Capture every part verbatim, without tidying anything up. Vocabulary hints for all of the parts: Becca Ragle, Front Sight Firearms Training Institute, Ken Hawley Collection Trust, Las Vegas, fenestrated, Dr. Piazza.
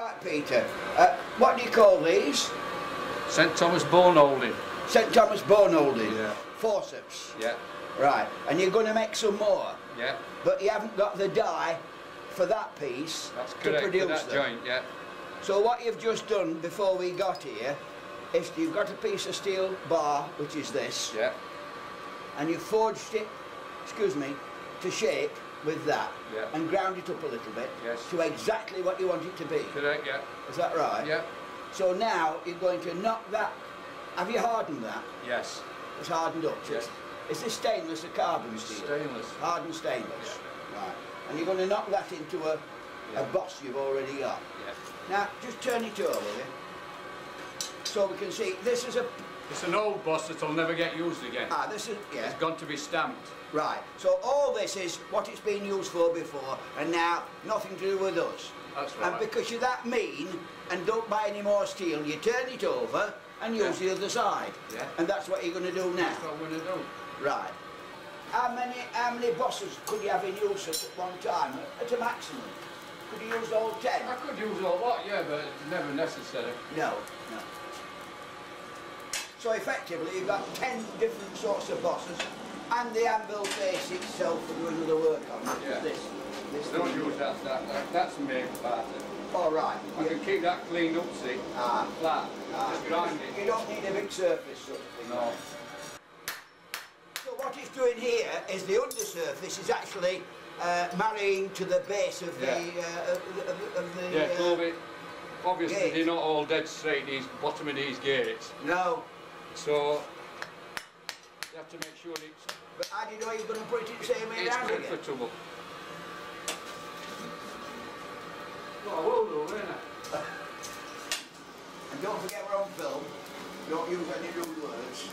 Right, Peter, uh, what do you call these? Saint Thomas Bone holding. Saint Thomas Bone holding? Yeah. Forceps? Yeah. Right, and you're going to make some more? Yeah. But you haven't got the die for that piece. That's correct, to produce for that them. Joint, yeah. So what you've just done before we got here is you've got a piece of steel bar, which is this, yeah, and you've forged it, excuse me, to shape with that, yeah, and ground it up a little bit, yes, to exactly what you want it to be. Correct, yeah. Is that right? Yeah. So now you're going to knock that. Have you hardened that? Yes. It's hardened up. Yes. Is this stainless or carbon steel? Stainless. Hardened stainless. Yeah. Right. And you're going to knock that into a, yeah, a boss you've already got. Yeah. Now just turn it over, will you? So we can see this is a. It's an old boss that'll never get used again. Ah, this is, yeah. It's got to be stamped. Right, so all this is what it's been used for before, and now nothing to do with us. That's right. And because you're that mean and don't buy any more steel, you turn it over and use, yeah, the other side. Yeah. And that's what you're going to do now. That's what I'm going to do. Right. How many, how many bosses could you have in use at one time, at a maximum? Could you use all ten? I could use all lot, yeah, but it's never necessary. No, no. So effectively you've got ten different sorts of bosses, and the anvil face itself for doing another work on it. Yeah. This, this Don't use that, that, that, that's the main part of it. All right. I yeah. can keep that cleaned up, see, ah. flat, ah. just grind it. You don't need a big surface sort of thing. No. So what it's doing here is the undersurface is actually uh, marrying to the base of, yeah, the, uh, of, of, of the... Yeah, uh, obviously gate. They're not all dead straight, these bottom of these gates. No. So, you have to make sure it's... But how do you know you're going to put it in the same way down again? It's comfortable. Well, I will do, won't I? And don't forget we're on film. Don't use any rude words.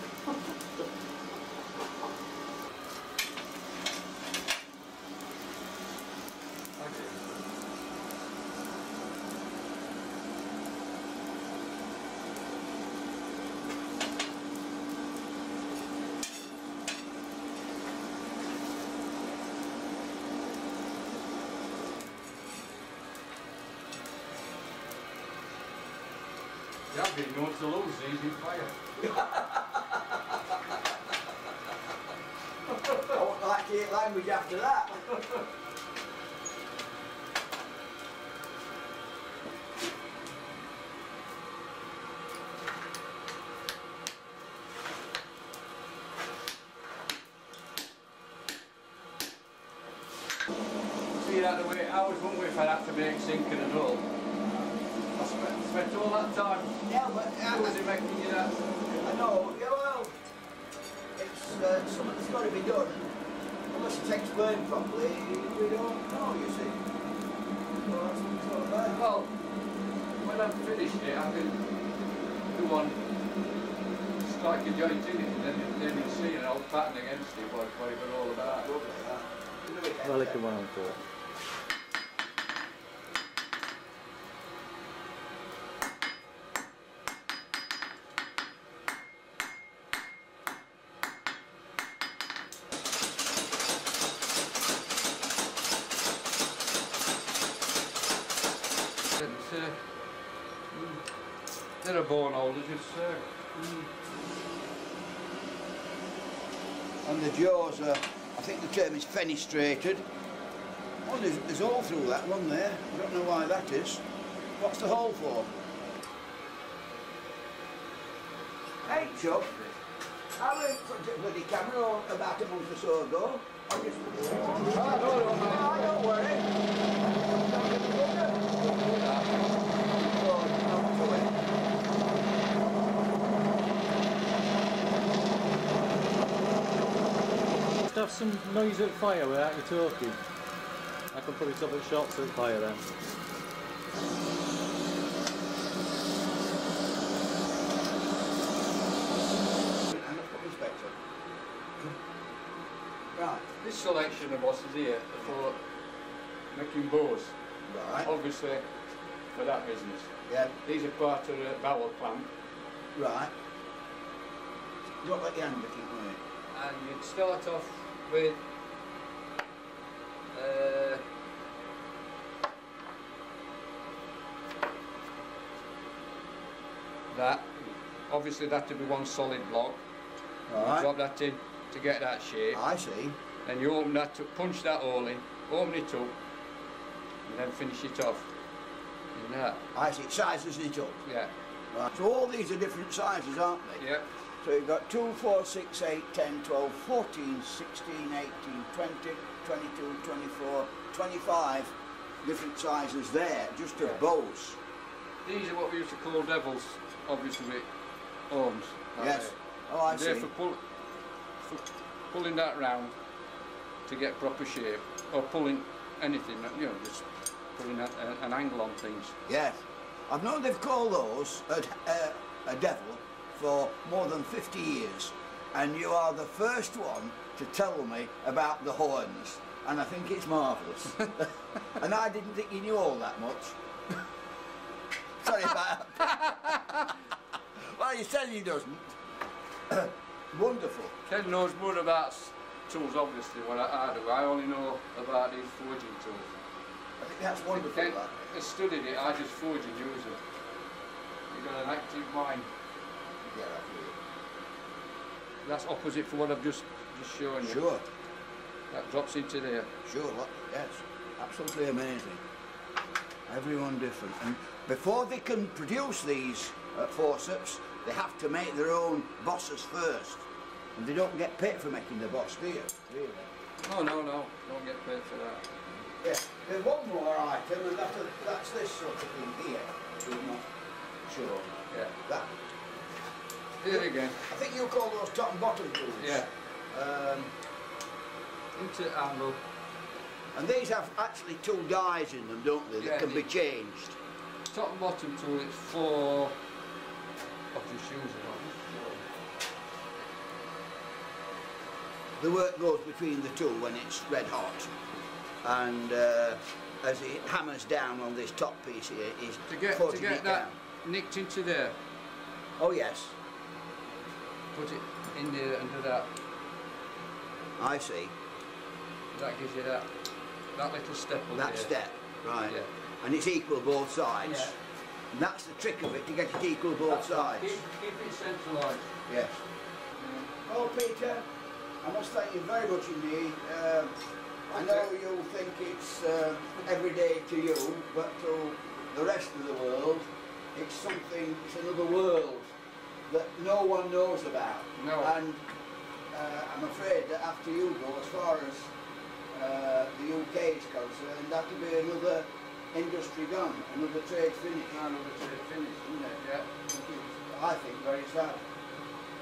I've been known to lose these in fire. I won't like to hear language after that. See that the way, I was wondering if I'd have to make sinking and all. Spent all that time. Yeah, but how was it making you that? I know. Yeah, well, it's uh, something that's got to be done. Unless it's explained properly, we don't know. You see. Well, that's all right. Well, when I've finished it, I can do one, strike a joint in it, and then then you'll see an old pattern against it. What it was all about. Well, it can run on to it. They're a bone holder, just so. Mm. And the jaws are, I think the term is fenestrated. Oh, there's, there's all through that one there. I don't know why that is. What's the hole for? Hey, Chuck. I went for the bloody camera about a month or so ago. I just. I don't know. Have some noise at fire without you talking. I can probably stop at shots at fire then. Right. This selection of bosses here for making bows. Right. Obviously for that business. Yeah. These are part of the barrel plant. Right. You don't let the hand looking on it. And you'd start off with uh, that. Obviously that would be one solid block. Right. You drop that in to get that shape. I see. Then you open that, to punch that hole in, open it up, and then finish it off in that. I see, sizes it up. Yeah. Right. So all these are different sizes, aren't they? Yeah. So you've got two, four, six, eight, ten, twelve, fourteen, sixteen, eighteen, twenty, twenty-two, twenty-four, twenty-five different sizes there, just of yeah. bows. These are what we used to call devils, obviously, with ohms. Yes. It. Oh, I They're see. For, pull, for pulling that round to get proper shape, or pulling anything, you know, just pulling a, a, an angle on things. Yes. I've known they've called those a, a, a devil for more than fifty years, and you are the first one to tell me about the horns, and I think it's marvellous. And I didn't think you knew all that much. Sorry about that. Well, he says he doesn't. Wonderful. Ken knows more about tools, obviously, what I, I do. I only know about these forging tools. I think that's wonderful. Ken has studied it, I just forge and use it. You've got an active mind. Yeah, that's opposite for what I've just, just shown you. Sure. That drops into there. Sure, yes. Absolutely amazing. Everyone different. And before they can produce these uh, forceps, they have to make their own bosses first. And they don't get paid for making the boss, do you? Really? Oh, no, no. Don't get paid for that. Yeah. There's one more item, and that's, a, that's this sort of thing here. I'm not sure. Yeah. That. Here again. I think you call those top and bottom tools. Yeah. Um, Into anvil. And these have actually two dies in them, don't they? That yeah, can be changed. Top and bottom tool, it's for. I'll just use it on. The work goes between the two when it's red hot, and uh, as it hammers down on this top piece here, is to get to get that down. Nicked into there. Oh yes. Put it in there and do that. I see. That gives you that that little step up That there. step, right. Yeah. And it's equal both sides. Yeah. And that's the trick of it, to get it equal both that's sides. Keep, keep it centralised. Yes. Yeah. Well, Peter, I must thank you very much indeed. Uh, I know you think it's uh, every day to you, but to the rest of the world, it's something, it's another world that no one knows about. No. And uh, I'm afraid that after you go, as far as uh, the U K is concerned, that will be another industry gone, another trade finished. Another trade finished, isn't it? Yeah. I think very sad.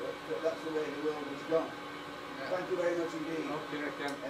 But, but that's the way the world has gone. Yeah. Thank you very much indeed. Okay, I can.